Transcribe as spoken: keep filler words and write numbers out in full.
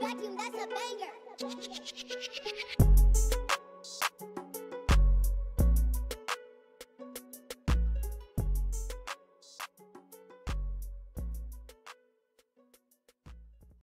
Vacuum, that's a banger!